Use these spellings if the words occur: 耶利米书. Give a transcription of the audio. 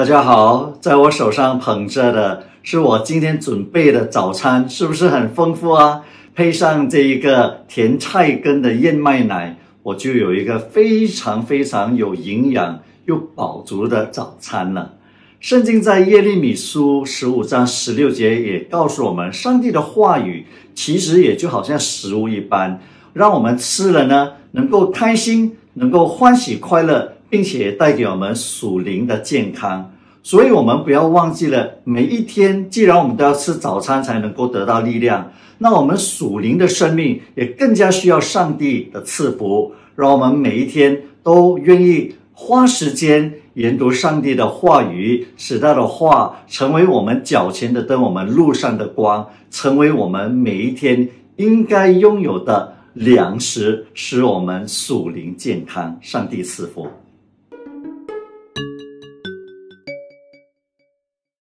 大家好，在我手上捧着的是我今天准备的早餐，是不是很丰富啊？配上这一个甜菜根的燕麦奶，我就有一个非常非常有营养又饱足的早餐了。圣经在耶利米书15章16节也告诉我们，上帝的话语其实也就好像食物一般，让我们吃了呢，能够开心，能够欢喜快乐，并且带给我们属灵的健康。所以我们不要忘记了，每一天既然我们都要吃早餐才能够得到力量，那我们属灵的生命也更加需要上帝的赐福，让我们每一天都愿意花时间研读上帝的话语，使他的话成为我们脚前的灯，我们路上的光，成为我们每一天应该拥有的粮食，使我们属灵健康。上帝赐福。